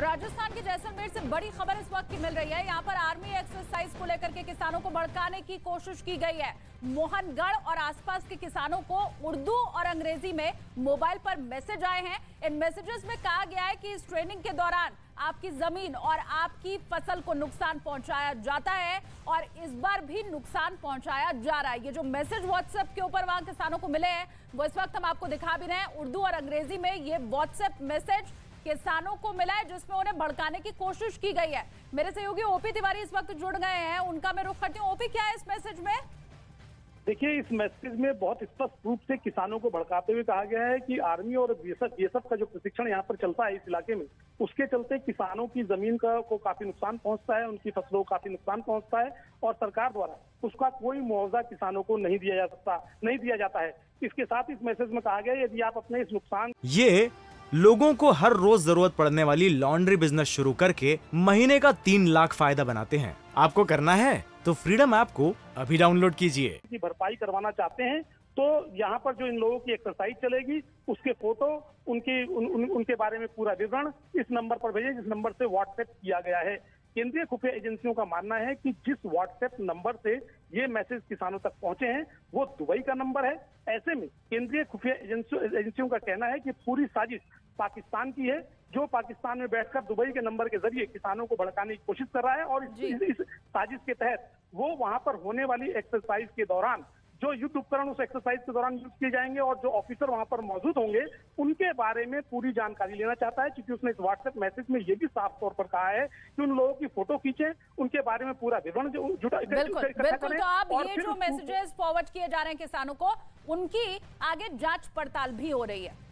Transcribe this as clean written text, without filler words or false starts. और राजस्थान के जैसलमेर से बड़ी खबर इस वक्त की मिल रही है। यहाँ पर आर्मी एक्सरसाइज को लेकर के किसानों को भड़काने की कोशिश की गई है। मोहनगढ़ और आसपास के किसानों को उर्दू और अंग्रेजी में मोबाइल पर मैसेज आए हैं। इन मैसेजेस में कहा गया है कि इस ट्रेनिंग के दौरान आपकी जमीन और आपकी फसल को नुकसान पहुंचाया जाता है और इस बार भी नुकसान पहुंचाया जा रहा है। ये जो मैसेज व्हाट्सएप के ऊपर वहां किसानों को मिले हैं वो इस वक्त हम आपको दिखा भी रहे हैं। उर्दू और अंग्रेजी में ये व्हाट्सएप मैसेज किसानों को मिला है जिसमें उन्हें भड़काने की कोशिश की गई है। मेरे सहयोगी ओपी तिवारी इस वक्त जुड़ गए हैं, उनका मैं रुख करती हूँ। ओपी, क्या है इस मैसेज में? देखिए, इस मैसेज में बहुत स्पष्ट रूप से किसानों को भड़काते हुए कहा गया है कि आर्मी और बीएसएफ का जो प्रशिक्षण यहाँ पर चलता है इस इलाके में, उसके चलते किसानों की जमीन को काफी नुकसान पहुंचता है, उनकी फसलों को काफी नुकसान पहुंचता है और सरकार द्वारा उसका कोई मुआवजा किसानों को नहीं दिया जाता है। इसके साथ इस मैसेज में कहा गया है यदि आप अपने इस नुकसान ये लोगों को हर रोज जरूरत पड़ने वाली लॉन्ड्री बिजनेस शुरू करके महीने का 3 लाख फायदा बनाते हैं, आपको करना है तो फ्रीडम ऐप को अभी डाउनलोड कीजिए। की भरपाई करवाना चाहते हैं तो यहाँ पर जो इन लोगों की एक्सरसाइज चलेगी उसके फोटो, उनके बारे में पूरा विवरण इस नंबर पर भेजें जिस नंबर से व्हाट्सएप किया गया है। केंद्रीय खुफिया एजेंसियों का मानना है कि जिस व्हाट्सएप नंबर से ये मैसेज किसानों तक पहुंचे हैं वो दुबई का नंबर है। ऐसे में केंद्रीय खुफिया एजेंसियों का कहना है कि पूरी साजिश पाकिस्तान की है, जो पाकिस्तान में बैठकर दुबई के नंबर के जरिए किसानों को भड़काने की कोशिश कर रहा है और इस साजिश के तहत वो वहां पर होने वाली एक्सरसाइज के दौरान जो युद्ध उपकरण उस एक्सरसाइज के दौरान यूज किए जाएंगे और जो ऑफिसर वहां पर मौजूद होंगे उनके बारे में पूरी जानकारी लेना चाहता है, क्योंकि उसने इस व्हाट्सएप मैसेज में ये भी साफ तौर पर कहा है कि उन लोगों की फोटो खींचे, उनके बारे में पूरा विवरण इकट्ठा करें। तो आप ये जो मैसेजेस फॉरवर्ड किए जा रहे हैं किसानों को, उनकी आगे जांच पड़ताल भी हो रही है।